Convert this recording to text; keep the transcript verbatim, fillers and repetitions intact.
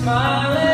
Smile.